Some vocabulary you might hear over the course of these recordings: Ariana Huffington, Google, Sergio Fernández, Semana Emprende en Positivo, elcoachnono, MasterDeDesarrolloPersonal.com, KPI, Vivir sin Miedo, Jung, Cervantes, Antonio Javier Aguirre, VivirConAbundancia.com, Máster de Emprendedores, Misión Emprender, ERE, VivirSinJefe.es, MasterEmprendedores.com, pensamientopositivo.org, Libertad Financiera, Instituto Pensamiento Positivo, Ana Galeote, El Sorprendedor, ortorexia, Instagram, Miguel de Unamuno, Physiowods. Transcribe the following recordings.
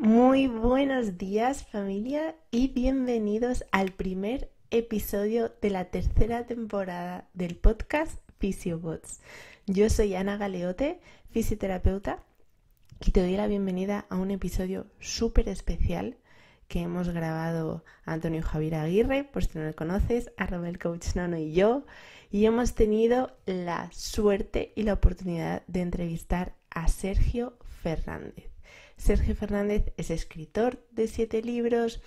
Muy buenos días, familia, y bienvenidos al primer episodio de la tercera temporada del podcast Physiowods. Yo soy Ana Galeote, fisioterapeuta, y te doy la bienvenida a un episodio súper especial que hemos grabado Antonio Javier Aguirre, por si no lo conoces, @elcoachnono y yo, y hemos tenido la suerte y la oportunidad de entrevistar a Sergio Fernández. Sergio Fernández es escritor de 7 libros,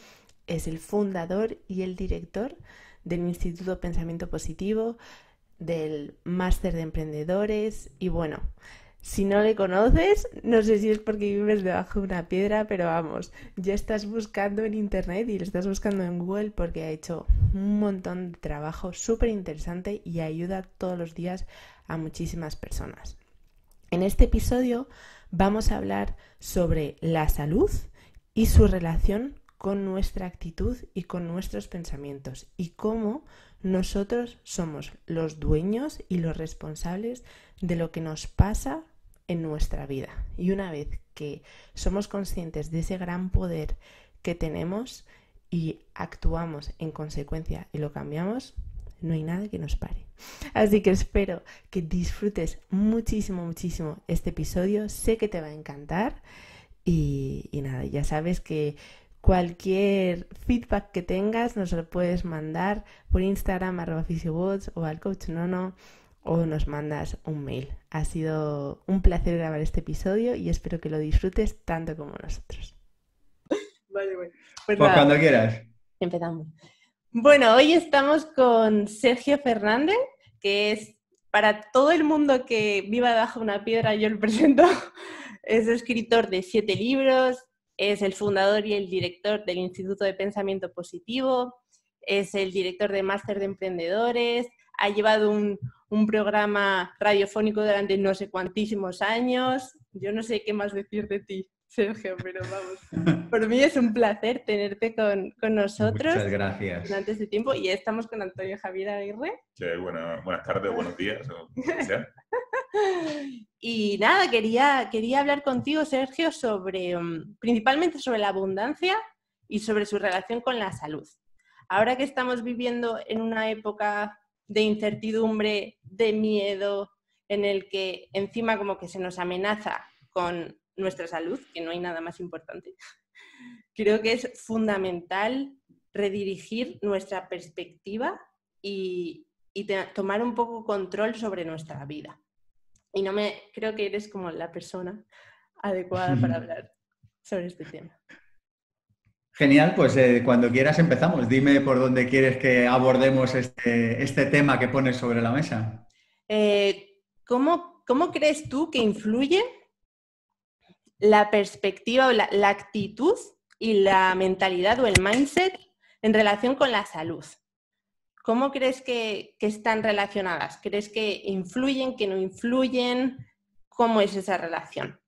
es el fundador y el director del Instituto Pensamiento Positivo, del Máster de Emprendedores y bueno, si no le conoces, no sé si es porque vives debajo de una piedra, pero vamos, ya estás buscando en internet y lo estás buscando en Google porque ha hecho un montón de trabajo súper interesante y ayuda todos los días a muchísimas personas. En este episodio vamos a hablar sobre la salud y su relación con nuestra actitud y con nuestros pensamientos y cómo nosotros somos los dueños y los responsables de lo que nos pasa en nuestra vida. Y una vez que somos conscientes de ese gran poder que tenemos y actuamos en consecuencia y lo cambiamos, no hay nada que nos pare. Así que espero que disfrutes muchísimo, muchísimo este episodio. Sé que te va a encantar. Y nada, ya sabes que cualquier feedback que tengas nos lo puedes mandar por Instagram, @Physiowods o @elcoachnono, o nos mandas un mail. Ha sido un placer grabar este episodio y espero que lo disfrutes tanto como nosotros. Vale, bueno. Pues cuando quieras. Empezamos. Bueno, hoy estamos con Sergio Fernández, que es para todo el mundo que viva bajo una piedra, yo lo presento. Es escritor de 7 libros, es el fundador y el director del Instituto de Pensamiento Positivo, es el director de Máster de Emprendedores, ha llevado un programa radiofónico durante no sé cuantísimos años. Yo no sé qué más decir de ti, Sergio, pero vamos, por mí es un placer tenerte con nosotros. Muchas gracias. Durante este tiempo, y estamos con Antonio Javier Aguirre. Sí, buenas tardes, buenos días, o que sea. Y nada, quería hablar contigo, Sergio, sobre, principalmente sobre la abundancia y sobre su relación con la salud. Ahora que estamos viviendo en una época de incertidumbre, de miedo, en el que encima como que se nos amenaza con nuestra salud, que no hay nada más importante. Creo que es fundamental redirigir nuestra perspectiva y tomar un poco control sobre nuestra vida. Y creo que eres como la persona adecuada para hablar sobre este tema. Genial, pues cuando quieras empezamos. Dime por dónde quieres que abordemos este tema que pones sobre la mesa. ¿Cómo crees tú que influye la perspectiva o la actitud y la mentalidad o el mindset en relación con la salud? ¿Cómo crees que están relacionadas? ¿Crees que influyen, que no influyen? ¿Cómo es esa relación?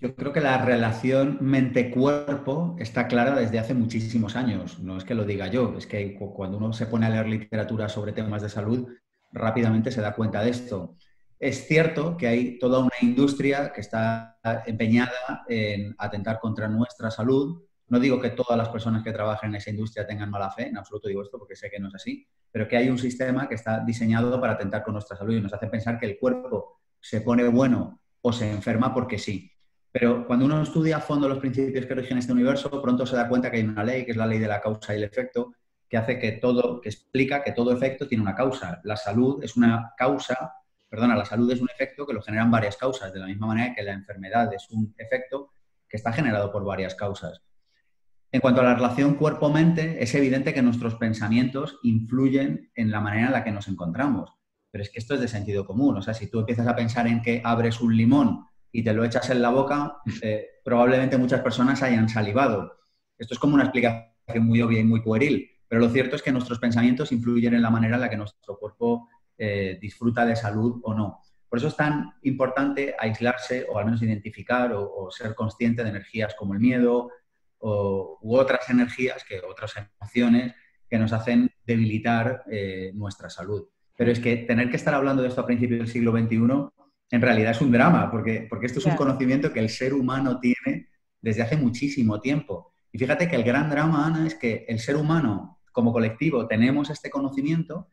Yo creo que la relación mente-cuerpo está clara desde hace muchísimos años. No es que lo diga yo, es que cuando uno se pone a leer literatura sobre temas de salud, rápidamente se da cuenta de esto. Es cierto que hay toda una industria que está empeñada en atentar contra nuestra salud. No digo que todas las personas que trabajan en esa industria tengan mala fe, en absoluto digo esto porque sé que no es así, pero que hay un sistema que está diseñado para atentar con nuestra salud y nos hace pensar que el cuerpo se pone bueno o se enferma porque sí. Pero cuando uno estudia a fondo los principios que rigen este universo, pronto se da cuenta que hay una ley, que es la ley de la causa y el efecto, que hace que explica que todo efecto tiene una causa. La salud es una causa. La salud es un efecto que lo generan varias causas, de la misma manera que la enfermedad es un efecto que está generado por varias causas. En cuanto a la relación cuerpo-mente, es evidente que nuestros pensamientos influyen en la manera en la que nos encontramos. Pero es que esto es de sentido común. O sea, si tú empiezas a pensar en que abres un limón y te lo echas en la boca, probablemente muchas personas hayan salivado. Esto es como una explicación muy obvia y muy pueril. Pero lo cierto es que nuestros pensamientos influyen en la manera en la que nuestro cuerpo disfruta de salud o no. Por eso es tan importante aislarse o al menos identificar o ser consciente de energías como el miedo u otras energías, otras emociones que nos hacen debilitar nuestra salud. Pero es que tener que estar hablando de esto a principios del siglo XXI en realidad es un drama, porque esto es un conocimiento que el ser humano tiene desde hace muchísimo tiempo. Y fíjate que el gran drama, Ana, es que el ser humano como colectivo tenemos este conocimiento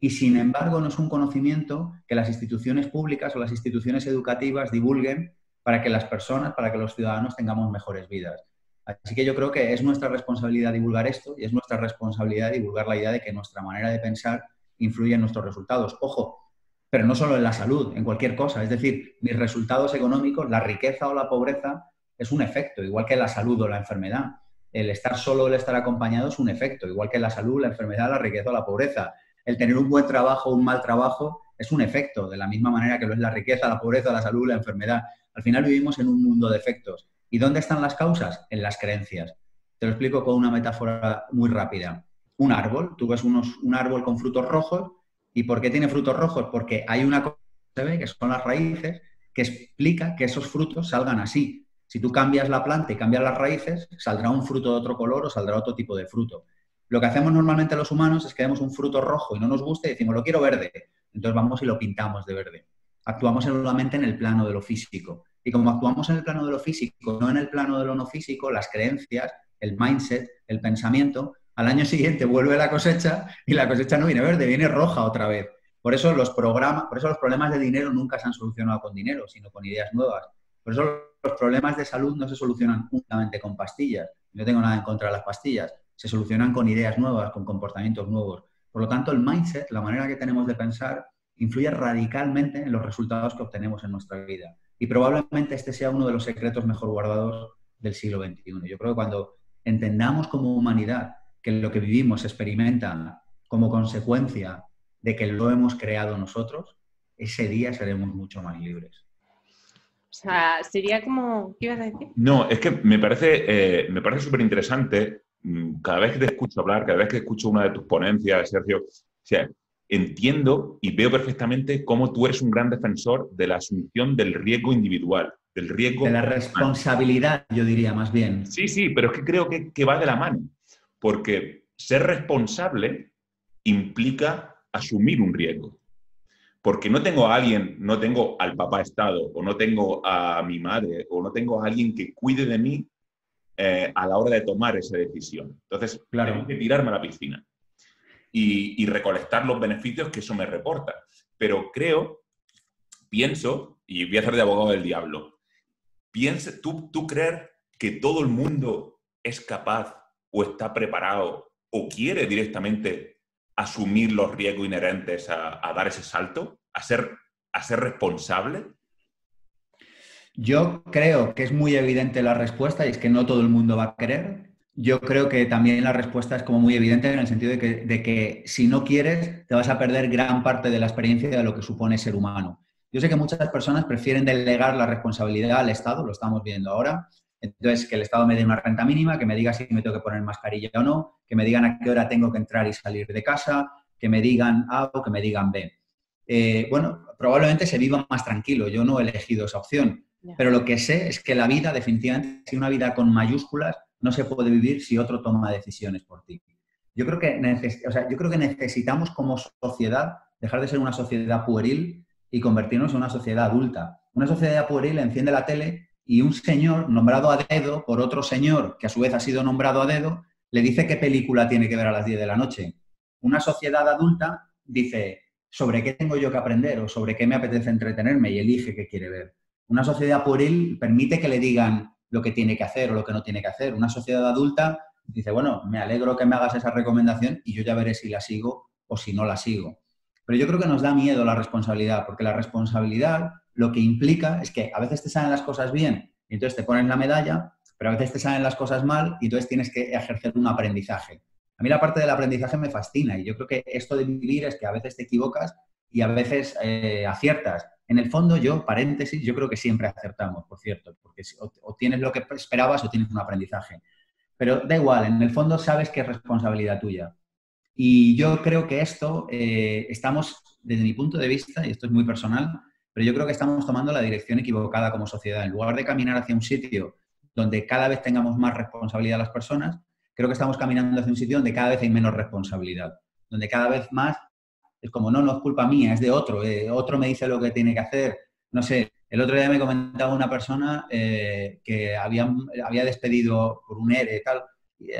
y sin embargo no es un conocimiento que las instituciones públicas o las instituciones educativas divulguen para que las personas, para que los ciudadanos tengamos mejores vidas. Así que yo creo que es nuestra responsabilidad divulgar esto y es nuestra responsabilidad divulgar la idea de que nuestra manera de pensar influye en nuestros resultados. Ojo, pero no solo en la salud, en cualquier cosa. Es decir, mis resultados económicos, la riqueza o la pobreza es un efecto, igual que la salud o la enfermedad. El estar solo o el estar acompañado es un efecto, igual que la salud, la enfermedad, la riqueza o la pobreza. El tener un buen trabajo o un mal trabajo es un efecto, de la misma manera que lo es la riqueza, la pobreza, la salud, la enfermedad. Al final vivimos en un mundo de efectos. ¿Y dónde están las causas? En las creencias. Te lo explico con una metáfora muy rápida. Un árbol, tú ves un árbol con frutos rojos. ¿Y por qué tiene frutos rojos? Porque hay una cosa que se ve, que son las raíces, que explica que esos frutos salgan así. Si tú cambias la planta y cambias las raíces, saldrá un fruto de otro color o saldrá otro tipo de fruto. Lo que hacemos normalmente los humanos es que vemos un fruto rojo y no nos gusta y decimos, lo quiero verde. Entonces vamos y lo pintamos de verde. Actuamos solamente en el plano de lo físico. Y como actuamos en el plano de lo físico, no en el plano de lo no físico, las creencias, el mindset, el pensamiento, al año siguiente vuelve la cosecha y la cosecha no viene verde, viene roja otra vez. Por eso los problemas de dinero nunca se han solucionado con dinero, sino con ideas nuevas. Por eso los problemas de salud no se solucionan únicamente con pastillas. No tengo nada en contra de las pastillas. Se solucionan con ideas nuevas, con comportamientos nuevos. Por lo tanto, el mindset, la manera que tenemos de pensar, influye radicalmente en los resultados que obtenemos en nuestra vida. Y probablemente este sea uno de los secretos mejor guardados del siglo XXI. Yo creo que cuando entendamos como humanidad que lo que vivimos se experimenta como consecuencia de que lo hemos creado nosotros, ese día seremos mucho más libres. O sea, sería como... ¿Qué ibas a decir? No, es que me parece súper interesante. Cada vez que te escucho hablar, cada vez que escucho una de tus ponencias, Sergio, o sea, entiendo y veo perfectamente cómo tú eres un gran defensor de la asunción del riesgo individual, del riesgo... De la responsabilidad, yo diría, más bien. Sí, sí, pero es que creo que va de la mano. Porque ser responsable implica asumir un riesgo. Porque no tengo a alguien, no tengo al papá Estado, o no tengo a mi madre, o no tengo a alguien que cuide de mí a la hora de tomar esa decisión. Entonces, claro, tengo que tirarme a la piscina y recolectar los beneficios que eso me reporta. Pero pienso, y voy a hacer de abogado del diablo, ¿tú crees que todo el mundo es capaz o está preparado o quiere directamente asumir los riesgos inherentes a dar ese salto, a ser responsable? Yo creo que es muy evidente la respuesta y es que no todo el mundo va a querer. Yo creo que también la respuesta es como muy evidente en el sentido de que si no quieres te vas a perder gran parte de la experiencia de lo que supone ser humano. Yo sé que muchas personas prefieren delegar la responsabilidad al Estado, lo estamos viendo ahora. Entonces, que el Estado me dé una renta mínima, que me diga si me tengo que poner mascarilla o no, que me digan a qué hora tengo que entrar y salir de casa, que me digan A o que me digan B. Bueno, probablemente se viva más tranquilo. Yo no he elegido esa opción. Pero lo que sé es que la vida, definitivamente, si una vida con mayúsculas, no se puede vivir si otro toma decisiones por ti. Yo creo que necesitamos como sociedad dejar de ser una sociedad pueril y convertirnos en una sociedad adulta. Una sociedad pueril enciende la tele y un señor nombrado a dedo por otro señor que a su vez ha sido nombrado a dedo le dice qué película tiene que ver a las 10 de la noche. Una sociedad adulta dice sobre qué tengo yo que aprender o sobre qué me apetece entretenerme y elige qué quiere ver. Una sociedad pueril permite que le digan lo que tiene que hacer o lo que no tiene que hacer. Una sociedad adulta dice, bueno, me alegro que me hagas esa recomendación y yo ya veré si la sigo o si no la sigo. Pero yo creo que nos da miedo la responsabilidad, porque la responsabilidad lo que implica es que a veces te salen las cosas bien y entonces te ponen la medalla, pero a veces te salen las cosas mal y entonces tienes que ejercer un aprendizaje. A mí la parte del aprendizaje me fascina y yo creo que esto de vivir es que a veces te equivocas y a veces aciertas. En el fondo, yo creo que siempre acertamos, por cierto, porque o tienes lo que esperabas o tienes un aprendizaje. Pero da igual, en el fondo sabes que es responsabilidad tuya. Y yo creo que esto estamos, desde mi punto de vista, y esto es muy personal, pero yo creo que estamos tomando la dirección equivocada como sociedad. En lugar de caminar hacia un sitio donde cada vez tengamos más responsabilidad las personas, creo que estamos caminando hacia un sitio donde cada vez hay menos responsabilidad, donde cada vez más es como, no es culpa mía, es de otro me dice lo que tiene que hacer, No sé, el otro día me comentaba una persona que había despedido por un ERE y tal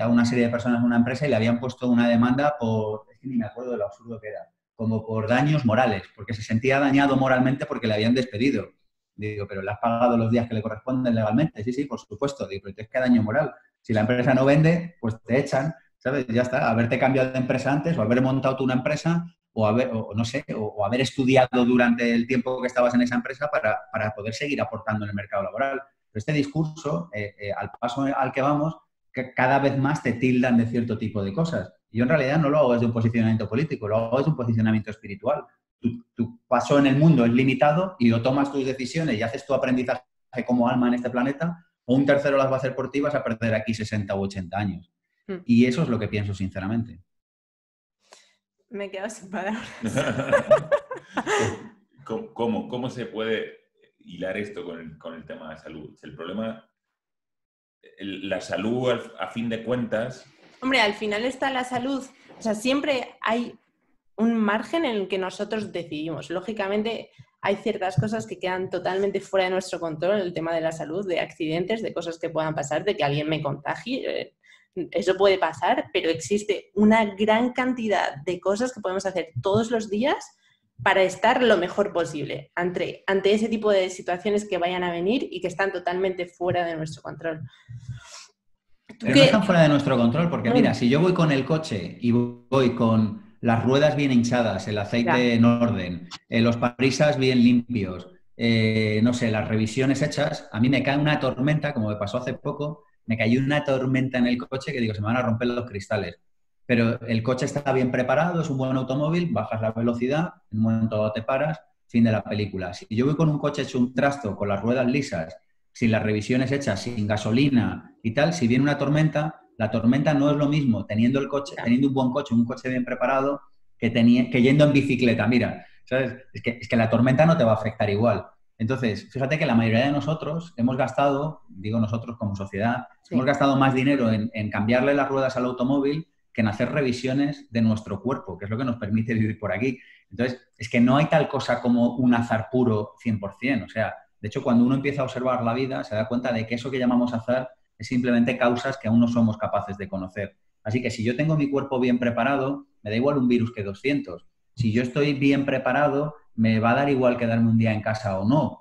a una serie de personas en una empresa y le habían puesto una demanda por, es que ni me acuerdo de lo absurdo que era, como por daños morales, porque se sentía dañado moralmente porque le habían despedido. Digo, pero ¿le has pagado los días que le corresponden legalmente? Sí, sí, por supuesto. Digo, pero ¿qué daño moral? Si la empresa no vende, pues te echan, ¿sabes? Ya está, haberte cambiado de empresa antes o haber montado tú una empresa o haber estudiado durante el tiempo que estabas en esa empresa para poder seguir aportando en el mercado laboral. Pero este discurso, al paso al que vamos, que cada vez más te tildan de cierto tipo de cosas. Yo en realidad no lo hago desde un posicionamiento político, lo hago desde un posicionamiento espiritual. Tu paso en el mundo es limitado y o tomas tus decisiones y haces tu aprendizaje como alma en este planeta, o un tercero las va a hacer por ti, vas a perder aquí 60 u 80 años. Y eso es lo que pienso sinceramente. Me he quedado sin palabras. ¿Cómo se puede hilar esto con el tema de salud? El problema, la salud a fin de cuentas... Hombre, al final está la salud. O sea, siempre hay un margen en el que nosotros decidimos. Lógicamente hay ciertas cosas que quedan totalmente fuera de nuestro control, el tema de la salud, de accidentes, de cosas que puedan pasar, de que alguien me contagie... Eso puede pasar, pero existe una gran cantidad de cosas que podemos hacer todos los días para estar lo mejor posible ante ese tipo de situaciones que vayan a venir y que están totalmente fuera de nuestro control. Pero no están fuera de nuestro control, porque mira, si yo voy con el coche y voy con las ruedas bien hinchadas, el aceite en orden, los parabrisas bien limpios, no sé, las revisiones hechas, a mí me cae una tormenta, como me pasó hace poco. Me cayó una tormenta en el coche que digo, se me van a romper los cristales. Pero el coche está bien preparado, es un buen automóvil, bajas la velocidad, en un momento dado te paras, fin de la película. Si yo voy con un coche hecho un trasto, con las ruedas lisas, sin las revisiones hechas, sin gasolina y tal, si viene una tormenta, la tormenta no es lo mismo teniendo un buen coche, un coche bien preparado, que yendo en bicicleta. Mira, ¿sabes? Es que la tormenta no te va a afectar igual. Entonces, fíjate que la mayoría de nosotros hemos gastado, digo nosotros como sociedad, hemos gastado más dinero en cambiarle las ruedas al automóvil que en hacer revisiones de nuestro cuerpo, que es lo que nos permite vivir por aquí. Entonces, es que no hay tal cosa como un azar puro 100%. O sea, de hecho, cuando uno empieza a observar la vida, se da cuenta de que eso que llamamos azar es simplemente causas que aún no somos capaces de conocer. Así que si yo tengo mi cuerpo bien preparado, me da igual un virus que 200. Si yo estoy bien preparado... me va a dar igual quedarme un día en casa o no.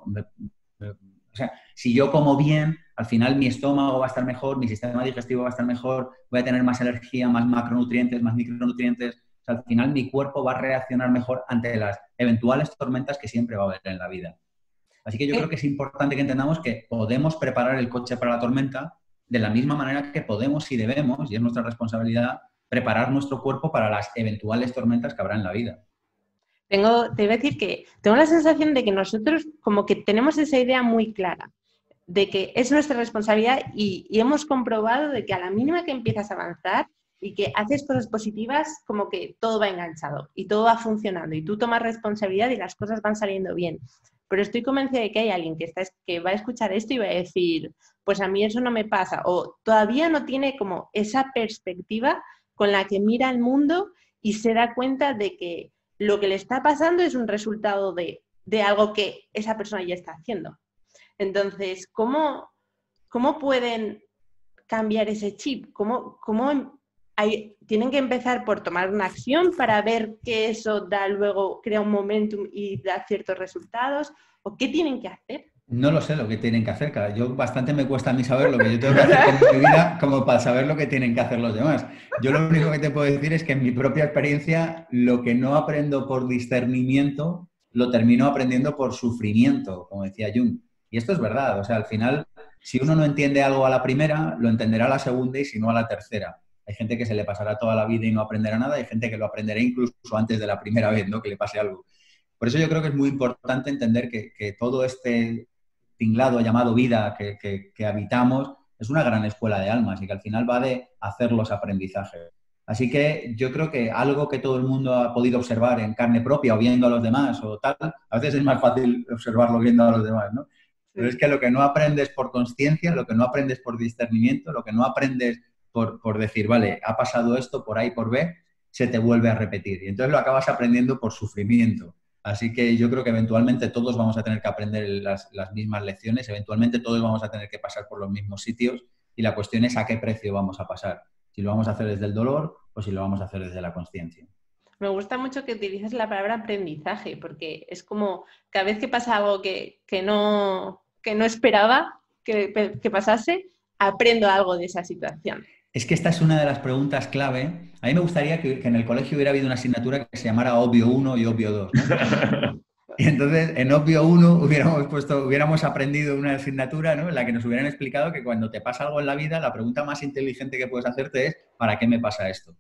O sea, si yo como bien, al final mi estómago va a estar mejor, mi sistema digestivo va a estar mejor, voy a tener más energía, más macronutrientes, más micronutrientes. O sea, al final mi cuerpo va a reaccionar mejor ante las eventuales tormentas que siempre va a haber en la vida. Así que yo creo que es importante que entendamos que podemos preparar el coche para la tormenta de la misma manera que podemos y debemos, y es nuestra responsabilidad, preparar nuestro cuerpo para las eventuales tormentas que habrá en la vida. Te voy a decir que tengo la sensación de que nosotros como que tenemos esa idea muy clara de que es nuestra responsabilidad y hemos comprobado de que a la mínima que empiezas a avanzar y que haces cosas positivas, como que todo va enganchado y todo va funcionando y tú tomas responsabilidad y las cosas van saliendo bien. Pero estoy convencida de que hay alguien que va a escuchar esto y va a decir, pues a mí eso no me pasa, o todavía no tiene como esa perspectiva con la que mira el mundo y se da cuenta de que lo que le está pasando es un resultado de algo que esa persona ya está haciendo. Entonces, ¿cómo pueden cambiar ese chip? Tienen que empezar por tomar una acción para ver que eso crea un momentum y da ciertos resultados? ¿O qué tienen que hacer? No lo sé lo que tienen que hacer, cara. Yo bastante me cuesta a mí saber lo que yo tengo que hacer con mi vida como para saber lo que tienen que hacer los demás. Yo lo único que te puedo decir es que en mi propia experiencia lo que no aprendo por discernimiento lo termino aprendiendo por sufrimiento, como decía Jung. Y esto es verdad. O sea, al final, si uno no entiende algo a la primera, lo entenderá a la segunda y si no a la tercera. Hay gente que se le pasará toda la vida y no aprenderá nada. Hay gente que lo aprenderá incluso antes de la primera vez, ¿no? Que le pase algo. Por eso yo creo que es muy importante entender que todo este tinglado llamado vida que habitamos es una gran escuela de almas y que al final va de hacer los aprendizajes. Así que yo creo que algo que todo el mundo ha podido observar en carne propia o viendo a los demás o tal, a veces es más fácil observarlo viendo a los demás, ¿no? Pero es que lo que no aprendes por consciencia, lo que no aprendes por discernimiento, lo que no aprendes por decir, vale, ha pasado esto por A y por B, se te vuelve a repetir. Y entonces lo acabas aprendiendo por sufrimiento. Así que yo creo que eventualmente todos vamos a tener que aprender las mismas lecciones, eventualmente todos vamos a tener que pasar por los mismos sitios y la cuestión es a qué precio vamos a pasar. Si lo vamos a hacer desde el dolor o si lo vamos a hacer desde la conciencia. Me gusta mucho que utilices la palabra aprendizaje, porque es como cada vez que pasa algo que no esperaba que pasase, aprendo algo de esa situación. Es que esta es una de las preguntas clave. A mí me gustaría que en el colegio hubiera habido una asignatura que se llamara Obvio 1 y Obvio 2. ¿No? Y entonces en Obvio 1 hubiéramos aprendido una asignatura, ¿no?, en la que nos hubieran explicado que cuando te pasa algo en la vida, la pregunta más inteligente que puedes hacerte es ¿para qué me pasa esto?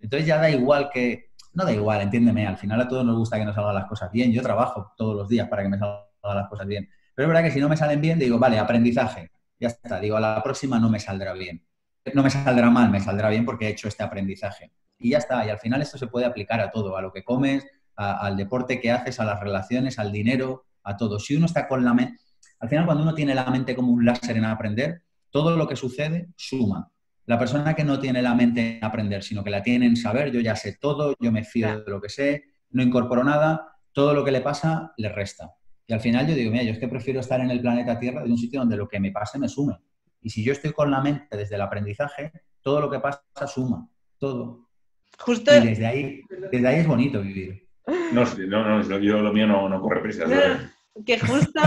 Entonces ya da igual que... No da igual, entiéndeme, al final a todos nos gusta que nos salgan las cosas bien. Yo trabajo todos los días para que me salgan las cosas bien. Pero es verdad que si no me salen bien, digo, vale, aprendizaje. Ya está, digo, a la próxima no me saldrá bien. No me saldrá mal, me saldrá bien porque he hecho este aprendizaje. Y ya está, y al final esto se puede aplicar a todo, a lo que comes, al deporte que haces, a las relaciones, al dinero, a todo. Si uno está con la mente... Al final cuando uno tiene la mente como un láser en aprender, todo lo que sucede suma. La persona que no tiene la mente en aprender, sino que la tiene en saber, yo ya sé todo, yo me fío de lo que sé, no incorporo nada, todo lo que le pasa le resta. Y al final yo digo, mira, yo es que prefiero estar en el planeta Tierra de un sitio donde lo que me pase me sume. Y si yo estoy con la mente desde el aprendizaje, todo lo que pasa suma, todo. Justo. Y desde ahí es bonito vivir. No, yo lo mío no corre prisa. Que justo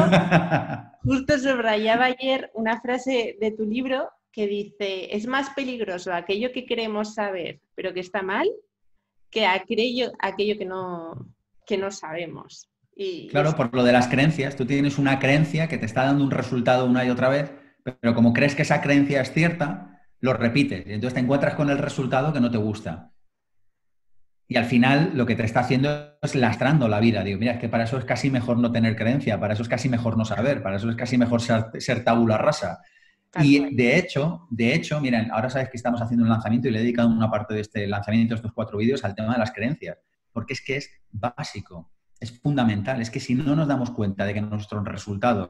subrayaba ayer una frase de tu libro que dice, es más peligroso aquello que queremos saber pero que está mal que aquello que no sabemos. Y claro, por lo de las creencias, tú tienes una creencia que te está dando un resultado una y otra vez, pero como crees que esa creencia es cierta, lo repites y entonces te encuentras con el resultado que no te gusta. Y al final lo que te está haciendo es lastrando la vida. Digo, mira, es que para eso es casi mejor no tener creencia, para eso es casi mejor no saber, para eso es casi mejor ser tabula rasa. Y de hecho, miren, ahora sabes que estamos haciendo un lanzamiento y le he dedicado una parte de este lanzamiento, estos 4 vídeos, al tema de las creencias. Porque es que es básico, es fundamental. Es que si no nos damos cuenta de que nuestros resultados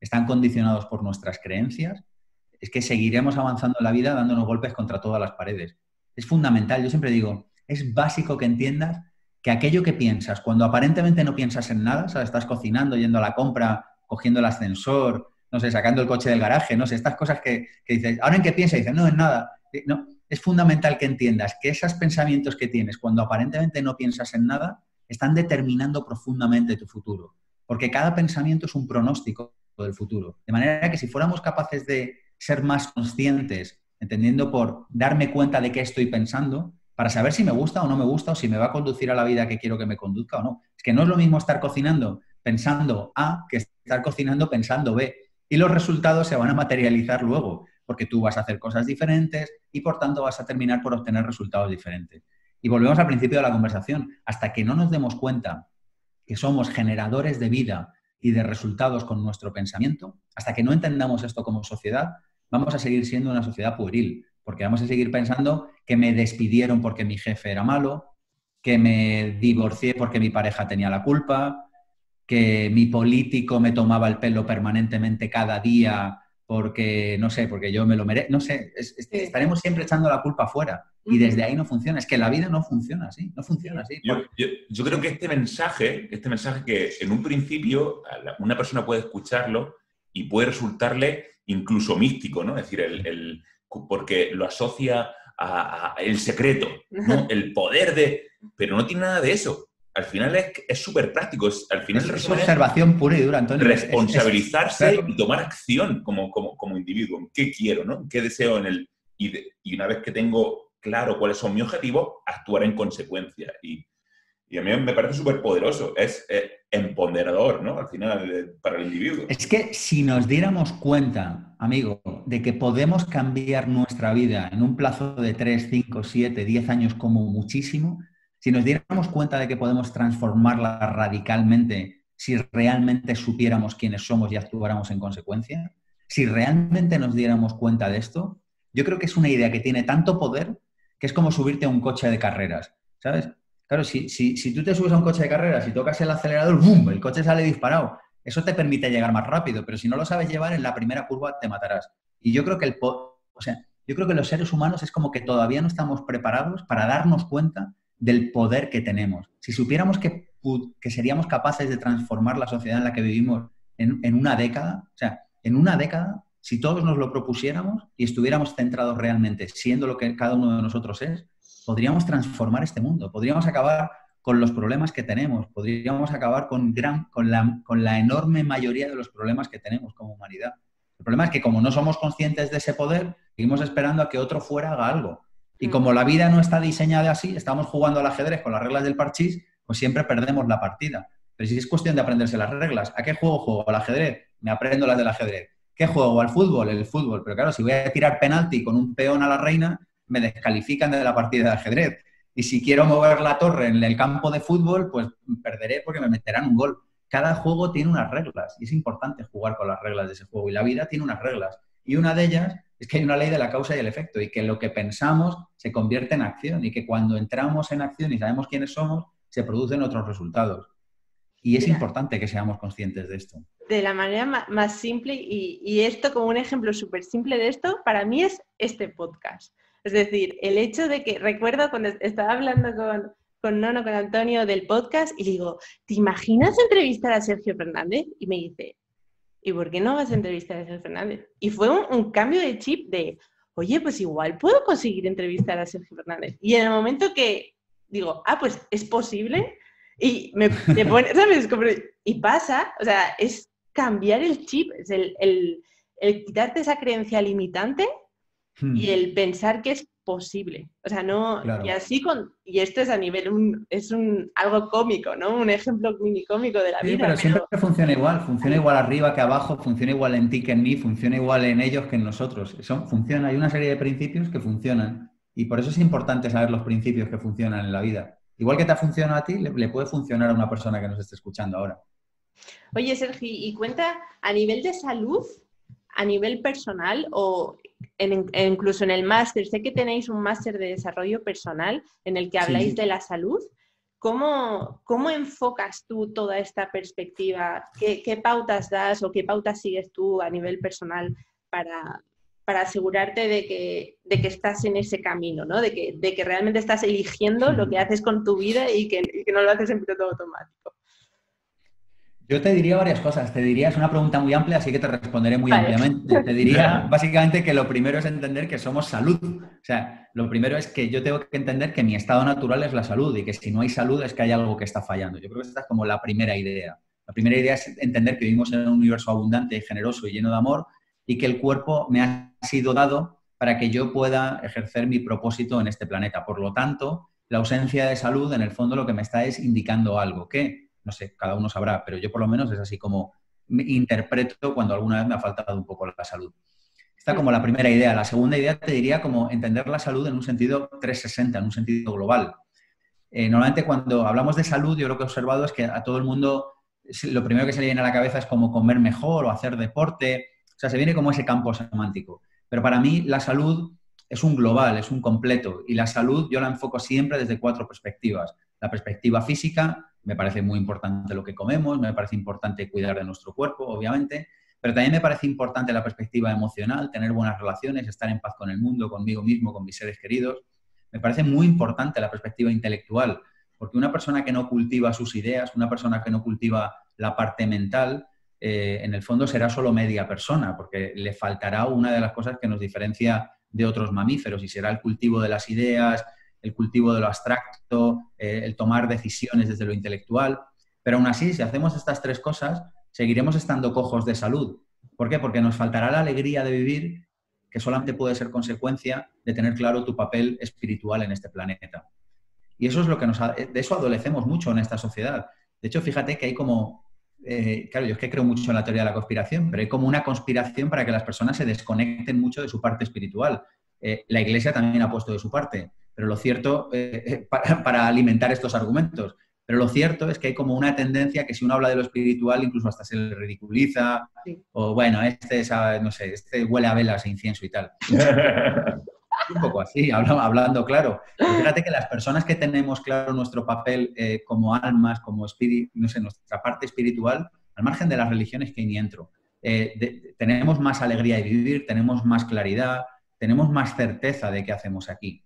están condicionados por nuestras creencias, es que seguiremos avanzando en la vida dándonos golpes contra todas las paredes. Es fundamental. Yo siempre digo, es básico que entiendas que aquello que piensas, cuando aparentemente no piensas en nada, o sea, estás cocinando, yendo a la compra, cogiendo el ascensor... no sé, sacando el coche del garaje, no sé, estas cosas que dices, ahora en qué piensas, dices, no, en nada. No, es fundamental que entiendas que esos pensamientos que tienes cuando aparentemente no piensas en nada están determinando profundamente tu futuro. Porque cada pensamiento es un pronóstico del futuro. De manera que si fuéramos capaces de ser más conscientes, entendiendo por darme cuenta de qué estoy pensando, para saber si me gusta o no me gusta, o si me va a conducir a la vida que quiero que me conduzca o no. Es que no es lo mismo estar cocinando pensando A que estar cocinando pensando B. Y los resultados se van a materializar luego, porque tú vas a hacer cosas diferentes y por tanto vas a terminar por obtener resultados diferentes. Y volvemos al principio de la conversación. Hasta que no nos demos cuenta que somos generadores de vida y de resultados con nuestro pensamiento, hasta que no entendamos esto como sociedad, vamos a seguir siendo una sociedad pueril, porque vamos a seguir pensando que me despidieron porque mi jefe era malo, que me divorcié porque mi pareja tenía la culpa... que mi político me tomaba el pelo permanentemente cada día porque, no sé, porque yo me lo merezco, no sé, estaremos siempre echando la culpa afuera y desde ahí no funciona. Es que la vida no funciona así, no funciona así. Yo creo que este mensaje que en un principio una persona puede escucharlo y puede resultarle incluso místico, ¿no? Es decir, porque lo asocia a el secreto, ¿no? El poder de... Pero no tiene nada de eso. Al final es súper práctico. Al final es observación pura y dura, Antonio. Responsabilizarse y tomar acción como individuo. ¿Qué quiero, no? ¿Qué deseo en el...? Y una vez que tengo claro cuáles son mis objetivos, actuar en consecuencia. Y a mí me parece súper poderoso. Es empoderador, ¿no? Al final, para el individuo. Es que si nos diéramos cuenta, amigo, de que podemos cambiar nuestra vida en un plazo de 3, 5, 7, 10 años como muchísimo... Si nos diéramos cuenta de que podemos transformarla radicalmente si realmente supiéramos quiénes somos y actuáramos en consecuencia, si realmente nos diéramos cuenta de esto, yo creo que es una idea que tiene tanto poder que es como subirte a un coche de carreras, ¿sabes? Claro, si tú te subes a un coche de carreras y tocas el acelerador, ¡bum!, el coche sale disparado. Eso te permite llegar más rápido, pero si no lo sabes llevar, en la primera curva te matarás. Y yo creo que yo creo que los seres humanos es como que todavía no estamos preparados para darnos cuenta del poder que tenemos. Si supiéramos que seríamos capaces de transformar la sociedad en la que vivimos en una década, o sea, en una década, si todos nos lo propusiéramos y estuviéramos centrados realmente, siendo lo que cada uno de nosotros es, podríamos transformar este mundo, podríamos acabar con los problemas que tenemos, podríamos acabar con la enorme mayoría de los problemas que tenemos como humanidad. El problema es que como no somos conscientes de ese poder, seguimos esperando a que otro fuera haga algo. Y como la vida no está diseñada así, estamos jugando al ajedrez con las reglas del parchís, pues siempre perdemos la partida. Pero si es cuestión de aprenderse las reglas, ¿a qué juego juego? ¿Al ajedrez? Me aprendo las del ajedrez. ¿Qué juego? ¿Al fútbol? El fútbol. Pero claro, si voy a tirar penalti con un peón a la reina, me descalifican de la partida de ajedrez. Y si quiero mover la torre en el campo de fútbol, pues perderé porque me meterán un gol. Cada juego tiene unas reglas y es importante jugar con las reglas de ese juego. Y la vida tiene unas reglas. Y una de ellas es que hay una ley de la causa y el efecto y que lo que pensamos se convierte en acción y que cuando entramos en acción y sabemos quiénes somos, se producen otros resultados. Y es importante que seamos conscientes de esto. De la manera más simple y esto como un ejemplo súper simple de esto, para mí es este podcast. Es decir, el hecho de que, recuerdo cuando estaba hablando con Antonio del podcast y digo, ¿te imaginas entrevistar a Sergio Fernández? Y me dice, ¿y por qué no vas a entrevistar a Sergio Fernández? Y fue un cambio de chip de, oye, pues igual puedo conseguir entrevistar a Sergio Fernández. Y en el momento que digo, ah, pues es posible, y me pone, ¿sabes? Y pasa, o sea, es cambiar el chip, es el quitarte esa creencia limitante y el pensar que es posible. O sea, no... Claro. Y así con... Y esto es a nivel... algo cómico, ¿no? Un ejemplo mini cómico de la vida. Sí, pero siempre funciona igual. Funciona igual arriba que abajo, funciona igual en ti que en mí, funciona igual en ellos que en nosotros. Funciona. Hay una serie de principios que funcionan. Y por eso es importante saber los principios que funcionan en la vida. Igual que te ha funcionado a ti, le puede funcionar a una persona que nos esté escuchando ahora. Oye, Sergi, y cuenta a nivel de salud, a nivel personal o... incluso en el máster, sé que tenéis un máster de desarrollo personal en el que habláis de la salud. ¿Cómo enfocas tú toda esta perspectiva? ¿Qué pautas das o qué pautas sigues tú a nivel personal para asegurarte de que estás en ese camino, ¿no? De que realmente estás eligiendo lo que haces con tu vida y que no lo haces en piloto automático. Yo te diría varias cosas. Te diría, es una pregunta muy amplia, así que te responderé muy ampliamente. Te diría básicamente que lo primero es entender que somos salud. O sea, lo primero es que yo tengo que entender que mi estado natural es la salud y que si no hay salud es que hay algo que está fallando. Yo creo que esta es como la primera idea. La primera idea es entender que vivimos en un universo abundante, generoso y lleno de amor y que el cuerpo me ha sido dado para que yo pueda ejercer mi propósito en este planeta. Por lo tanto, la ausencia de salud, en el fondo, lo que me está es indicando algo. ¿Qué? No sé, cada uno sabrá, pero yo por lo menos es así como me interpreto cuando alguna vez me ha faltado un poco la salud. Esta como la primera idea. La segunda idea te diría como entender la salud en un sentido 360, en un sentido global. Normalmente cuando hablamos de salud, yo lo que he observado es que a todo el mundo lo primero que se le viene a la cabeza es como comer mejor o hacer deporte. O sea, se viene como ese campo semántico. Pero para mí la salud es un global, es un completo. Y la salud yo la enfoco siempre desde 4 perspectivas. La perspectiva física, me parece muy importante lo que comemos, me parece importante cuidar de nuestro cuerpo, obviamente, pero también me parece importante la perspectiva emocional, tener buenas relaciones, estar en paz con el mundo, conmigo mismo, con mis seres queridos. Me parece muy importante la perspectiva intelectual, porque una persona que no cultiva sus ideas, una persona que no cultiva la parte mental, en el fondo será solo media persona, porque le faltará una de las cosas que nos diferencia de otros mamíferos y será el cultivo de las ideas, el cultivo de lo abstracto, el tomar decisiones desde lo intelectual. Pero aún así, si hacemos estas 3 cosas, seguiremos estando cojos de salud. ¿Por qué? Porque nos faltará la alegría de vivir, que solamente puede ser consecuencia de tener claro tu papel espiritual en este planeta. Y eso es lo que de eso adolecemos mucho en esta sociedad. De hecho, fíjate que hay como... claro, yo es que creo mucho en la teoría de la conspiración, pero hay como una conspiración para que las personas se desconecten mucho de su parte espiritual. La Iglesia también ha puesto de su parte. Pero lo cierto, para alimentar estos argumentos, pero lo cierto es que hay como una tendencia que si uno habla de lo espiritual incluso hasta se le ridiculiza, o bueno, no sé, huele a velas e incienso y tal. Un poco así, hablando claro. Pero fíjate que las personas que tenemos claro nuestro papel como almas, como espíritu, no sé, nuestra parte espiritual, al margen de las religiones que ni entro, tenemos más alegría de vivir, tenemos más claridad, tenemos más certeza de qué hacemos aquí.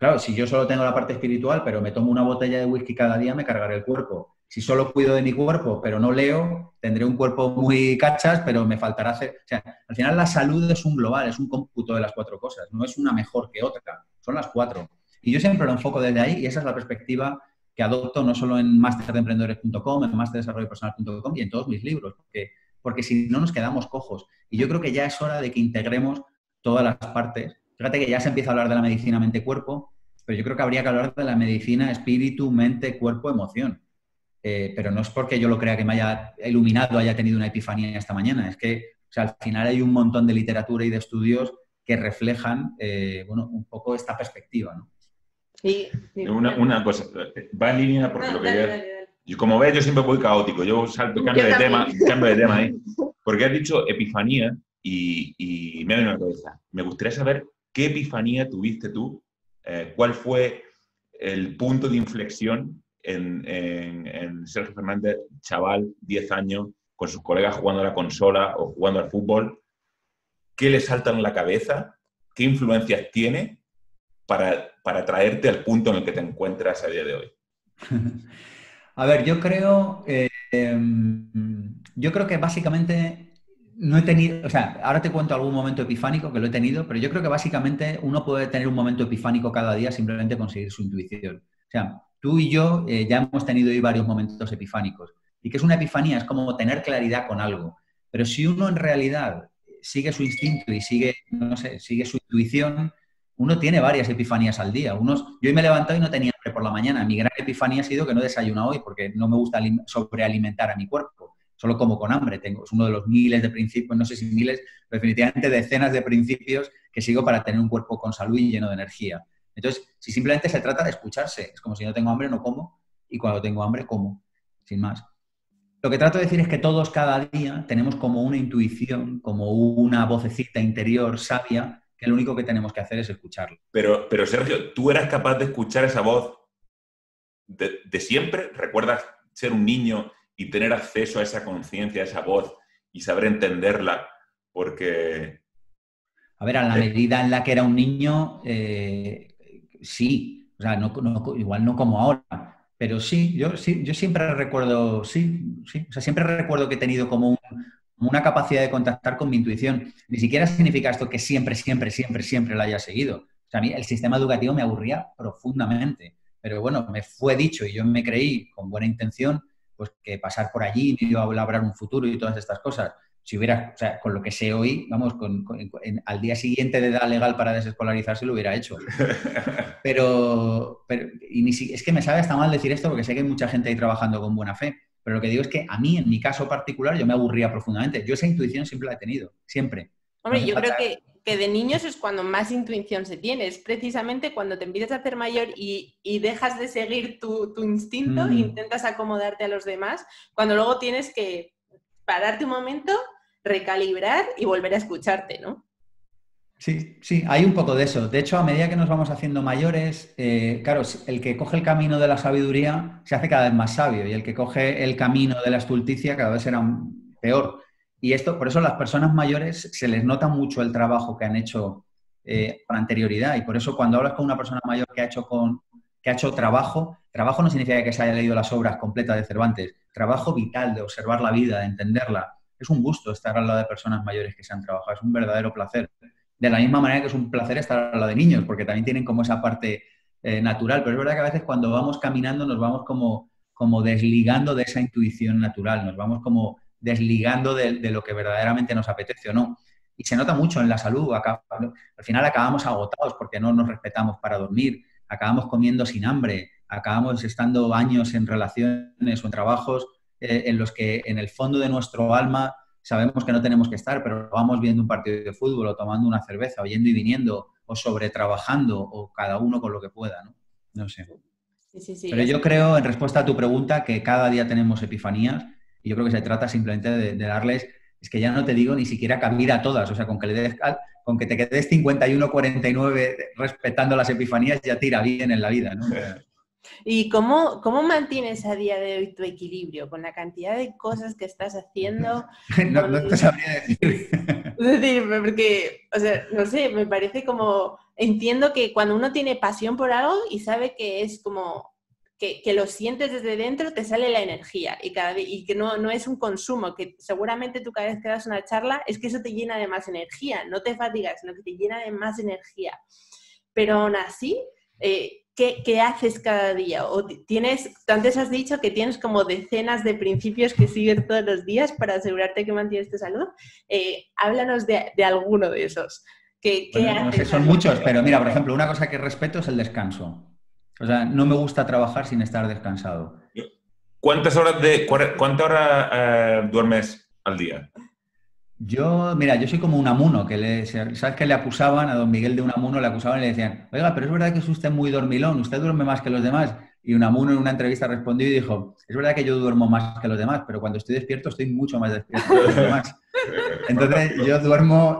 Claro, si yo solo tengo la parte espiritual, pero me tomo una botella de whisky cada día, me cargaré el cuerpo. Si solo cuido de mi cuerpo, pero no leo, tendré un cuerpo muy cachas, pero me faltará hacer... O sea, al final la salud es un global, es un cómputo de las cuatro cosas. No es una mejor que otra, son las cuatro. Y yo siempre lo enfoco desde ahí y esa es la perspectiva que adopto no solo en MasterEmprendedores.com, en MasterDeDesarrolloPersonal.com y en todos mis libros. Porque si no nos quedamos cojos. Y yo creo que ya es hora de que integremos todas las partes. Fíjate que ya se empieza a hablar de la medicina mente-cuerpo, pero yo creo que habría que hablar de la medicina espíritu, mente, cuerpo, emoción. Pero no es porque yo lo crea que me haya iluminado, haya tenido una epifanía esta mañana. Es que o sea, al final hay un montón de literatura y de estudios que reflejan bueno, un poco esta perspectiva, ¿no? Sí, sí. Una cosa, va en línea porque lo que yo, como ves, yo siempre voy caótico, yo salto, cambio de tema ahí. Porque has dicho epifanía y me viene a la cabeza. Me gustaría saber qué epifanía tuviste tú, cuál fue el punto de inflexión en Sergio Fernández, chaval, 10 años, con sus colegas jugando a la consola o jugando al fútbol. ¿Qué le salta en la cabeza? ¿Qué influencias tiene para traerte al punto en el que te encuentras a día de hoy? A ver, yo creo que básicamente no he tenido... O sea, ahora te cuento algún momento epifánico que lo he tenido, pero yo creo que básicamente uno puede tener un momento epifánico cada día simplemente con seguir su intuición. O sea, tú y yo ya hemos tenido hoy varios momentos epifánicos. ¿Y qué es una epifanía? Es como tener claridad con algo. Pero si uno en realidad sigue su instinto y sigue, no sé, sigue su intuición, uno tiene varias epifanías al día. Yo hoy me he levantado y no tenía hambre por la mañana. Mi gran epifanía ha sido que no desayuno hoy porque no me gusta sobrealimentar a mi cuerpo. Solo como con hambre. Es uno de los miles de principios, no sé si miles, pero definitivamente decenas de principios que sigo para tener un cuerpo con salud y lleno de energía. Entonces, si simplemente se trata de escucharse, es como si no tengo hambre, no como, y cuando tengo hambre, como, sin más. Lo que trato de decir es que todos cada día tenemos como una intuición, como una vocecita interior sabia, que lo único que tenemos que hacer es escucharla. Pero Sergio, ¿tú eras capaz de escuchar esa voz de siempre? ¿Recuerdas ser un niño y tener acceso a esa conciencia, a esa voz, y saber entenderla? Porque... A ver, a la medida en la que era un niño... Sí, o sea, igual no como ahora, pero sí, yo siempre recuerdo, sí, o sea, siempre recuerdo que he tenido como una capacidad de contactar con mi intuición. Ni siquiera significa esto que siempre la haya seguido. O sea, a mí el sistema educativo me aburría profundamente, pero bueno, me fue dicho y yo me creí con buena intención pues que pasar por allí me iba a labrar un futuro y todas estas cosas. Si hubiera, o sea, con lo que sé hoy, vamos, al día siguiente de edad legal para desescolarizarse lo hubiera hecho. Es que me sabe hasta mal decir esto porque sé que hay mucha gente ahí trabajando con buena fe, pero lo que digo es que a mí, en mi caso particular, yo me aburría profundamente. Yo esa intuición siempre la he tenido, siempre. Hombre, yo creo que de niños es cuando más intuición se tiene, es precisamente cuando te empiezas a hacer mayor y dejas de seguir tu instinto, e intentas acomodarte a los demás, cuando luego tienes que... pararte un momento, recalibrar y volver a escucharte, ¿no? Sí, hay un poco de eso. De hecho, a medida que nos vamos haciendo mayores, claro, el que coge el camino de la sabiduría se hace cada vez más sabio y el que coge el camino de la estulticia cada vez será peor. Y esto, por eso a las personas mayores se les nota mucho el trabajo que han hecho con anterioridad y por eso cuando hablas con una persona mayor que ha hecho trabajo no significa que se haya leído las obras completas de Cervantes, trabajo vital de observar la vida, de entenderla. Es un gusto estar al lado de personas mayores que se han trabajado, es un verdadero placer. De la misma manera que es un placer estar al lado de niños, porque también tienen como esa parte natural, pero es verdad que a veces cuando vamos caminando nos vamos como desligando de esa intuición natural, nos vamos como desligando de lo que verdaderamente nos apetece o no. Y se nota mucho en la salud, al final acabamos agotados porque no nos respetamos para dormir, acabamos comiendo sin hambre, acabamos estando años en relaciones o en trabajos en los que en el fondo de nuestro alma sabemos que no tenemos que estar, pero vamos viendo un partido de fútbol o tomando una cerveza, o yendo y viniendo, o sobretrabajando, o cada uno con lo que pueda, ¿no? No sé. Sí, pero yo creo, en respuesta a tu pregunta, que cada día tenemos epifanías y yo creo que se trata simplemente de darles... Es que ya no te digo ni siquiera cabida a todas, o sea, con que te quedes 51, 49 respetando las epifanías ya te irá bien en la vida, ¿no? ¿Y cómo mantienes a día de hoy tu equilibrio con la cantidad de cosas que estás haciendo? No te sabría decir. Es decir, porque, o sea, no sé, me parece como... Entiendo que cuando uno tiene pasión por algo y sabe que es como... Que lo sientes desde dentro, te sale la energía y que no es un consumo, que seguramente tú cada vez que das una charla es que eso te llena de más energía, no te fatigas, sino que te llena de más energía. Pero aún así, ¿qué haces cada día? O tienes, antes has dicho que tienes como decenas de principios que sigues todos los días para asegurarte que mantienes tu salud. Háblanos de alguno de esos. ¿Qué haces? No sé, son muchos, pero mira, por ejemplo, una cosa que respeto es el descanso. O sea, no me gusta trabajar sin estar descansado. ¿Cuántas horas duermes al día? Yo, mira, yo soy como Unamuno, que ¿sabes que le acusaban a don Miguel de Unamuno? Le acusaban y le decían, oiga, pero es verdad que es usted muy dormilón, usted duerme más que los demás. Y Unamuno en una entrevista respondió y dijo, es verdad que yo duermo más que los demás, pero cuando estoy despierto estoy mucho más despierto que los demás. Entonces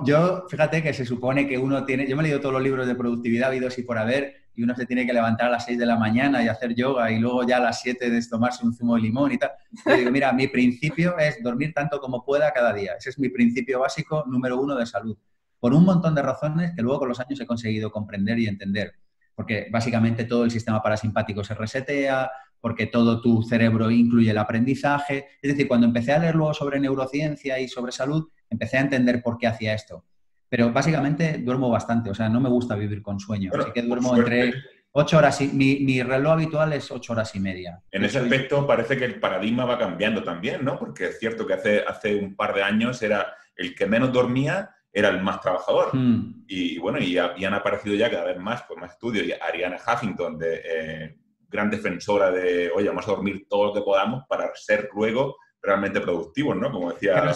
yo fíjate que se supone que uno tiene, yo me he leído todos los libros de productividad habidos y por haber, y uno se tiene que levantar a las 6 de la mañana y hacer yoga y luego ya a las 7 de tomarse un zumo de limón y tal. Yo digo, mira, mi principio es dormir tanto como pueda cada día. Ese es mi principio básico número 1 de salud. Por un montón de razones que luego con los años he conseguido comprender y entender. Porque básicamente todo el sistema parasimpático se resetea, porque todo tu cerebro incluye el aprendizaje. Es decir, cuando empecé a leer luego sobre neurociencia y sobre salud, empecé a entender por qué hacía esto. Pero básicamente duermo bastante, o sea, no me gusta vivir con sueño. Bueno, así que duermo entre 8 horas y... Mi reloj habitual es 8 horas y media. En ese aspecto parece que el paradigma va cambiando también, ¿no? Porque es cierto que hace un par de años era el que menos dormía era el más trabajador. Y bueno, y han aparecido ya cada vez más, pues, más estudios. Y Ariana Huffington, gran defensora de, oye, vamos a dormir todo lo que podamos para ser luego realmente productivos, ¿no? Como decía... Claro,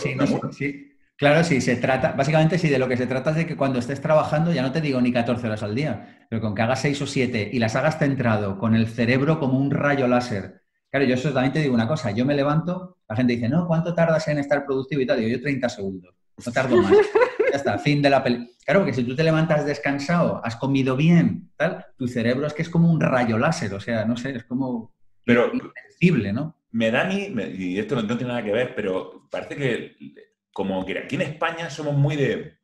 sí, claro, sí, se trata, básicamente sí, de lo que se trata es de que cuando estés trabajando, ya no te digo ni 14 horas al día, pero con que hagas 6 o 7 y las hagas centrado, con el cerebro como un rayo láser. Claro, yo eso también te digo una cosa, yo me levanto, la gente dice, no, ¿cuánto tardas en estar productivo y tal? Digo, yo 30 segundos, no tardo más. Ya está, fin de la película. Claro, porque si tú te levantas descansado, has comido bien, tal, tu cerebro es que es como un rayo láser, o sea, no sé, es como... Pero... Invencible, ¿no? Me da a mí, y esto no tiene nada que ver, pero parece que... Como que aquí en España somos muy de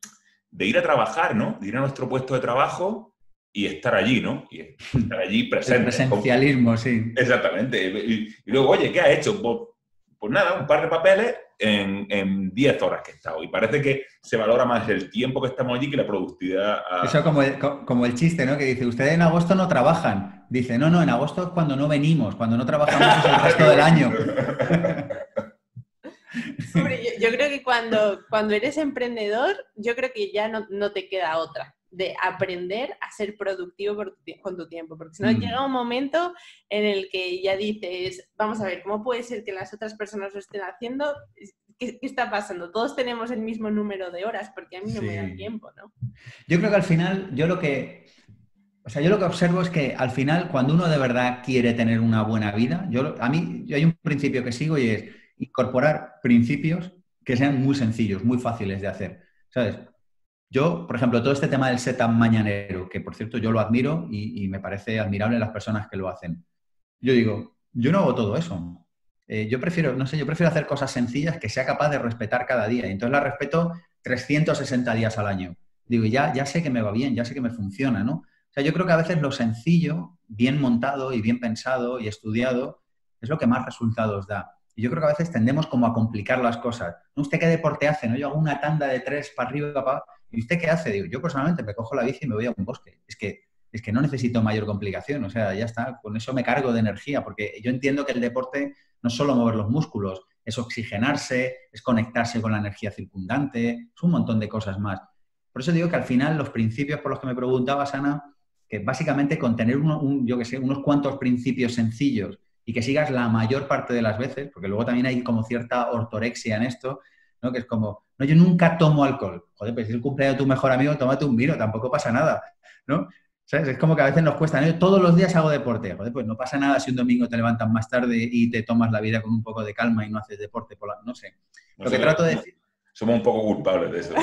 ir a trabajar, ¿no? De ir a nuestro puesto de trabajo y estar allí, ¿no? Y estar allí presente. El presencialismo, sí. Exactamente. Y luego, oye, ¿qué has hecho? Pues nada, un par de papeles en 10 horas que he estado. Y parece que se valora más el tiempo que estamos allí que la productividad. Eso como el chiste, ¿no? Que dice, ustedes en agosto no trabajan. Dice, no, en agosto es cuando no venimos, cuando no trabajamos el resto del año. Yo creo que cuando eres emprendedor, yo creo que ya no te queda otra de aprender a ser productivo con tu tiempo, porque si no llega un momento en el que ya dices, vamos a ver, ¿cómo puede ser que las otras personas lo estén haciendo? ¿Qué está pasando? Todos tenemos el mismo número de horas, porque a mí no me da tiempo, ¿no? Yo creo que al final, yo lo que observo es que al final, cuando uno de verdad quiere tener una buena vida, a mí hay un principio que sigo y es incorporar principios que sean muy sencillos, muy fáciles de hacer, ¿sabes? Yo, por ejemplo, todo este tema del setup mañanero, que por cierto yo lo admiro y me parece admirable las personas que lo hacen. Yo digo, yo no hago todo eso. Yo prefiero hacer cosas sencillas que sea capaz de respetar cada día. Y entonces la respeto 360 días al año. Digo, ya sé que me va bien, ya sé que me funciona, ¿no? O sea, yo creo que a veces lo sencillo, bien montado y bien pensado y estudiado, es lo que más resultados da. Y yo creo que a veces tendemos como a complicar las cosas. ¿No? ¿Usted qué deporte hace? ¿No? Yo hago una tanda de 3 para arriba, para abajo. ¿Y usted qué hace? Digo, yo personalmente me cojo la bici y me voy a un bosque. Es que no necesito mayor complicación. O sea, ya está. Con eso me cargo de energía. Porque yo entiendo que el deporte no es solo mover los músculos. Es oxigenarse, es conectarse con la energía circundante. Es un montón de cosas más. Por eso digo que al final los principios por los que me preguntabas, Ana, que básicamente con tener unos cuantos principios sencillos y que sigas la mayor parte de las veces, porque luego también hay como cierta ortorexia en esto, ¿no? Que es como, no, yo nunca tomo alcohol. Joder, pues si es el cumpleaños de tu mejor amigo, tómate un vino, tampoco pasa nada, ¿no? ¿Sabes? Es como que a veces nos cuesta, ¿no? Todos los días hago deporte. Joder, pues no pasa nada si un domingo te levantas más tarde y te tomas la vida con un poco de calma y no haces deporte por la... No sé. Lo que trato de decir... Somos un poco culpables de eso.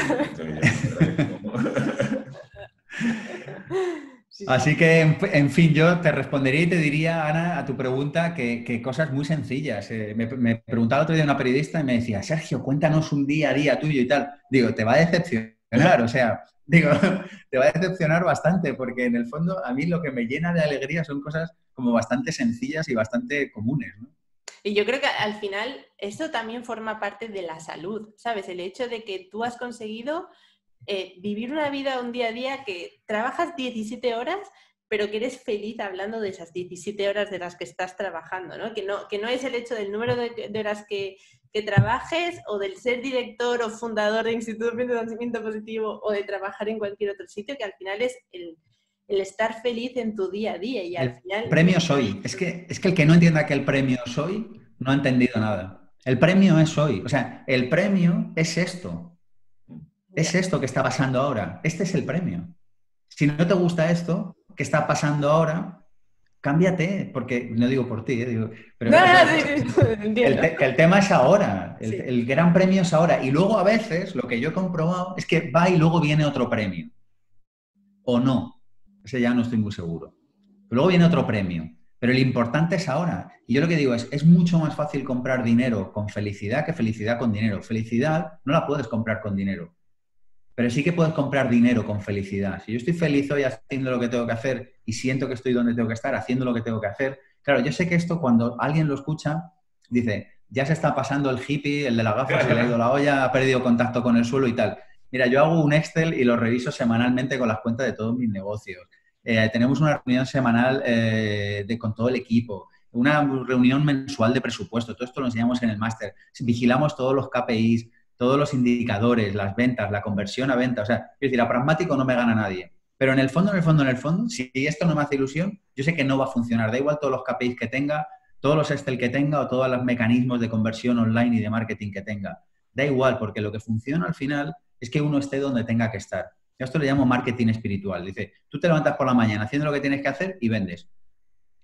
Sí, así que, en fin, yo te respondería y te diría, Ana, a tu pregunta que cosas muy sencillas. Me preguntaba otro día una periodista y me decía, Sergio, cuéntanos un día a día tuyo y tal. Digo, te va a decepcionar, o sea, digo, te va a decepcionar bastante, porque en el fondo a mí lo que me llena de alegría son cosas como bastante sencillas y bastante comunes, ¿no? Y yo creo que al final esto también forma parte de la salud, ¿sabes? El hecho de que tú has conseguido vivir una vida, un día a día que trabajas 17 horas, pero que eres feliz hablando de esas 17 horas de las que estás trabajando, ¿no? Que no es el hecho del número de horas que trabajes o del ser director o fundador de Instituto Pensamiento Positivo o de trabajar en cualquier otro sitio, que al final es el estar feliz en tu día a día. Y al final... El premio soy. Es que el que no entienda que el premio soy no ha entendido nada. El premio es hoy. O sea, el premio es esto. Es esto que está pasando ahora. Este es el premio. Si no te gusta esto que está pasando ahora, cámbiate, porque no digo por ti, digo, pero no, el tema es ahora. El gran premio es ahora. Y luego a veces lo que yo he comprobado es que va y luego viene otro premio. O no. Ese ya no estoy muy seguro. Pero luego viene otro premio. Pero lo importante es ahora. Y yo lo que digo es mucho más fácil comprar dinero con felicidad que felicidad con dinero. Felicidad no la puedes comprar con dinero. Pero sí que puedes comprar dinero con felicidad. Si yo estoy feliz hoy haciendo lo que tengo que hacer y siento que estoy donde tengo que estar, haciendo lo que tengo que hacer. Claro, yo sé que esto cuando alguien lo escucha, dice, ya se está pasando el hippie, el de la gafa, se le ha ido la olla, ha perdido contacto con el suelo y tal. Mira, yo hago un Excel y lo reviso semanalmente con las cuentas de todos mis negocios. Tenemos una reunión semanal con todo el equipo, una reunión mensual de presupuesto, todo esto lo enseñamos en el máster. Vigilamos todos los KPIs, todos los indicadores, las ventas, la conversión a venta. O sea, es decir, a pragmático no me gana nadie. Pero en el fondo, si esto no me hace ilusión, yo sé que no va a funcionar. Da igual todos los KPIs que tenga, todos los Excel que tenga o todos los mecanismos de conversión online y de marketing que tenga. Da igual, porque lo que funciona al final... es que uno esté donde tenga que estar. Yo esto le llamo marketing espiritual. Dice, tú te levantas por la mañana haciendo lo que tienes que hacer y vendes.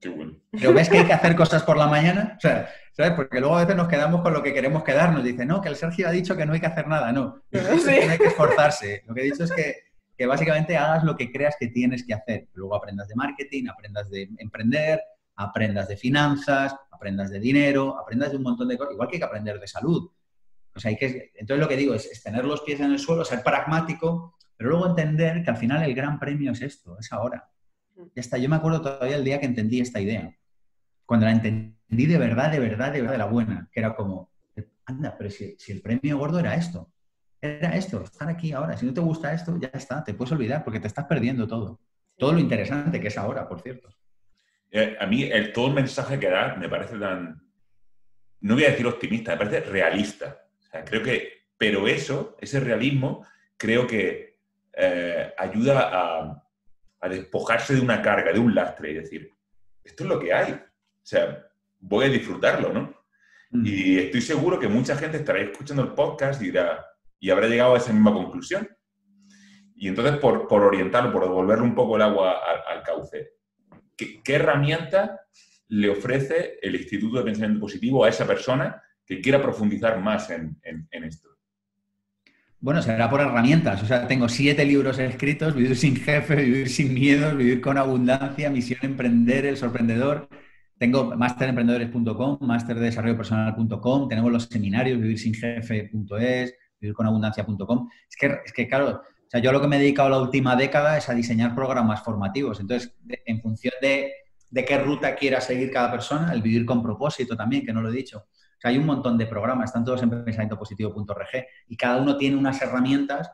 Qué bueno. Pero ves que hay que hacer cosas por la mañana, o sea, ¿sabes? Porque luego a veces nos quedamos con lo que queremos quedarnos. Dice, no, que el Sergio ha dicho que no hay que hacer nada. No, sí. Hay que esforzarse. Lo que he dicho es que básicamente hagas lo que creas que tienes que hacer. Luego aprendas de marketing, aprendas de emprender, aprendas de finanzas, aprendas de dinero, aprendas de un montón de cosas. Igual que hay que aprender de salud. O sea, entonces lo que digo es tener los pies en el suelo, ser pragmático, pero luego entender que al final el gran premio es esto, es ahora. Ya está, yo me acuerdo todavía el día que entendí esta idea. Cuando la entendí de verdad, de la buena, que era como, anda, pero si el premio gordo era esto, estar aquí ahora. Si no te gusta esto, ya está, te puedes olvidar porque te estás perdiendo todo. Todo lo interesante que es ahora, por cierto. A mí todo el mensaje que da me parece tan, no voy a decir optimista, me parece realista. Creo que, pero ese realismo, creo que ayuda a despojarse de una carga, de un lastre y decir, esto es lo que hay. O sea, voy a disfrutarlo, ¿no? Y estoy seguro que mucha gente estará escuchando el podcast y dirá, y habrá llegado a esa misma conclusión. Y entonces, por orientarlo, por devolverle un poco el agua al cauce, ¿qué herramienta le ofrece el Instituto de Pensamiento Positivo a esa persona que quiera profundizar más en esto? Bueno, será por herramientas. O sea, tengo 7 libros escritos, Vivir sin Jefe, Vivir sin Miedo, Vivir con Abundancia, Misión Emprender, El Sorprendedor. Tengo MasterEmprendedores.com, MasterDeDesarrolloPersonal.com, tenemos los seminarios, VivirSinJefe.es, VivirConAbundancia.com. Es que claro, o sea, yo lo que me he dedicado la última década es a diseñar programas formativos. Entonces, en función de qué ruta quiera seguir cada persona, el vivir con propósito también, que no lo he dicho. O sea, hay un montón de programas, están todos en pensamientopositivo.org y cada uno tiene unas herramientas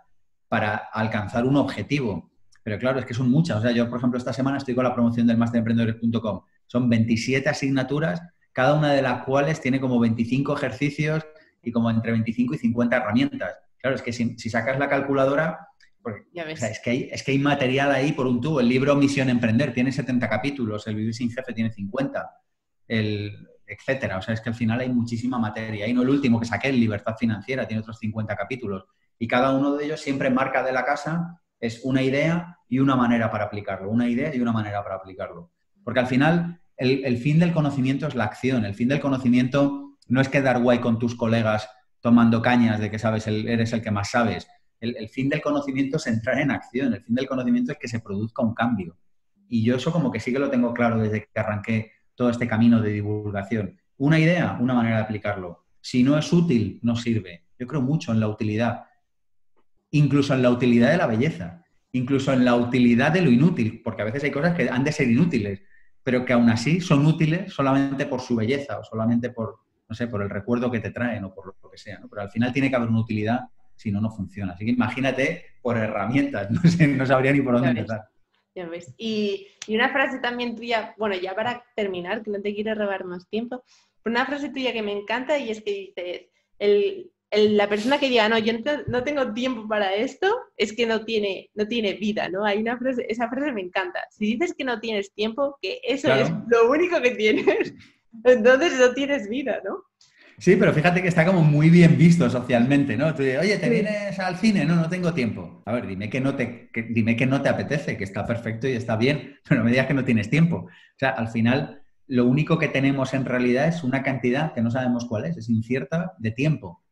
para alcanzar un objetivo. Pero claro, es que son muchas. O sea, yo, por ejemplo, esta semana estoy con la promoción del MasterEmprendedores.com. Son 27 asignaturas, cada una de las cuales tiene como 25 ejercicios y como entre 25 y 50 herramientas. Claro, es que si sacas la calculadora, porque, o sea, es que hay material ahí por un tubo. El libro Misión Emprender tiene 70 capítulos, el Vivir sin Jefe tiene 50, etcétera. O sea, es que al final hay muchísima materia. Y no el último que saqué, Libertad Financiera, tiene otros 50 capítulos. Y cada uno de ellos siempre marca de la casa, es una idea y una manera para aplicarlo. Una idea y una manera para aplicarlo. Porque al final, el fin del conocimiento es la acción. El fin del conocimiento no es quedar guay con tus colegas tomando cañas de que sabes eres el que más sabes. El fin del conocimiento es entrar en acción. El fin del conocimiento es que se produzca un cambio. Y yo eso como que sí que lo tengo claro desde que arranqué todo este camino de divulgación. Una idea, una manera de aplicarlo. Si no es útil, no sirve. Yo creo mucho en la utilidad. Incluso en la utilidad de la belleza. Incluso en la utilidad de lo inútil. Porque a veces hay cosas que han de ser inútiles, pero que aún así son útiles solamente por su belleza o solamente por, no sé, por el recuerdo que te traen o por lo que sea, ¿no? Pero al final tiene que haber una utilidad, si no, no funciona. Así que imagínate por herramientas. No sé, no sabría ni por dónde empezar. Ya ves. Y una frase también tuya, bueno, ya para terminar, que no te quiero robar más tiempo, pero una frase tuya que me encanta y es que dices, la persona que diga, no, yo no tengo tiempo para esto, es que no tiene vida, ¿no? Hay una frase, esa frase me encanta. Si dices que no tienes tiempo, que eso claro, es lo único que tienes, entonces no tienes vida, ¿no? Sí, pero fíjate que está como muy bien visto socialmente, ¿no? Tú dices, oye, ¿te vienes al cine? No, no tengo tiempo. A ver, dime que no te apetece, que está perfecto y está bien, pero no me digas que no tienes tiempo. O sea, al final, lo único que tenemos en realidad es una cantidad que no sabemos cuál es incierta, de tiempo.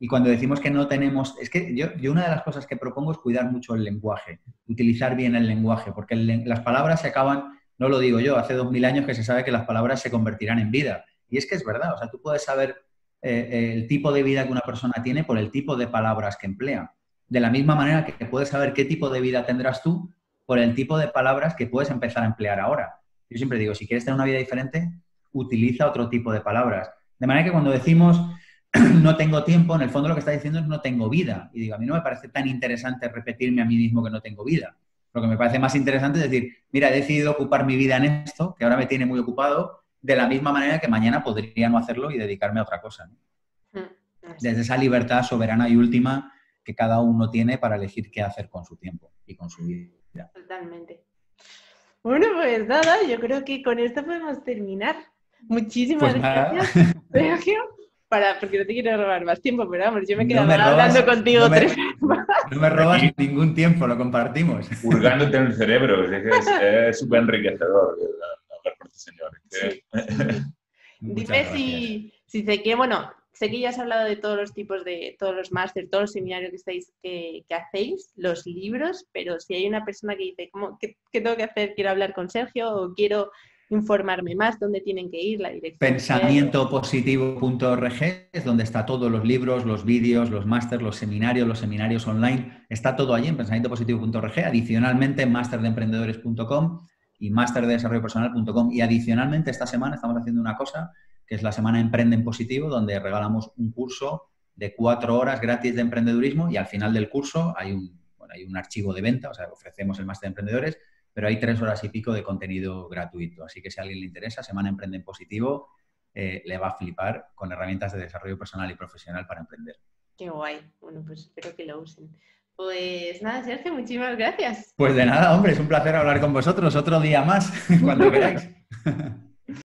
Y cuando decimos que no tenemos... Es que yo una de las cosas que propongo es cuidar mucho el lenguaje, utilizar bien el lenguaje, porque las palabras se acaban, no lo digo yo, hace 2000 años que se sabe que las palabras se convertirán en vida. Y es que es verdad, o sea, tú puedes saber... el tipo de vida que una persona tiene por el tipo de palabras que emplea. De la misma manera que puedes saber qué tipo de vida tendrás tú por el tipo de palabras que puedes empezar a emplear ahora. Yo siempre digo, si quieres tener una vida diferente, utiliza otro tipo de palabras. De manera que cuando decimos no tengo tiempo, en el fondo lo que está diciendo es no tengo vida. Y digo, a mí no me parece tan interesante repetirme a mí mismo que no tengo vida. Lo que me parece más interesante es decir, mira, he decidido ocupar mi vida en esto, que ahora me tiene muy ocupado, de la misma manera que mañana podría no hacerlo y dedicarme a otra cosa, ¿no? Desde esa libertad soberana y última que cada uno tiene para elegir qué hacer con su tiempo y con su vida. Totalmente. Bueno, pues nada, yo creo que con esto podemos terminar. Muchísimas gracias, Sergio. Porque no te quiero robar más tiempo, pero vamos, yo me quedo hablando contigo 3 horas. No me robas ningún tiempo, lo compartimos. Hurgándote en el cerebro, es súper enriquecedor, ¿verdad? Señores. Sí, sí. Dime si sé que, bueno, sé que ya has hablado de todos los tipos de, todos los máster, todos los seminarios que hacéis, los libros, pero si hay una persona que dice, ¿qué tengo que hacer? ¿Quiero hablar con Sergio o quiero informarme más? ¿Dónde tienen que ir? La dirección. Pensamientopositivo.org es donde está todos los libros, los vídeos, los máster, los seminarios online, está todo allí en pensamientopositivo.org, adicionalmente en MasterDeEmprendedores.com y MasterDeDesarrolloPersonal.com. Y adicionalmente esta semana estamos haciendo una cosa que es la Semana Emprende en Positivo, donde regalamos un curso de 4 horas gratis de emprendedurismo y al final del curso hay un archivo de venta, o sea, ofrecemos el Máster de Emprendedores, pero hay 3 horas y pico de contenido gratuito. Así que si a alguien le interesa, Semana Emprende en Positivo, le va a flipar, con herramientas de desarrollo personal y profesional para emprender. ¡Qué guay! Bueno, pues espero que lo usen. Pues nada, Sergio, muchísimas gracias. Pues de nada, hombre, es un placer hablar con vosotros otro día más, cuando queráis.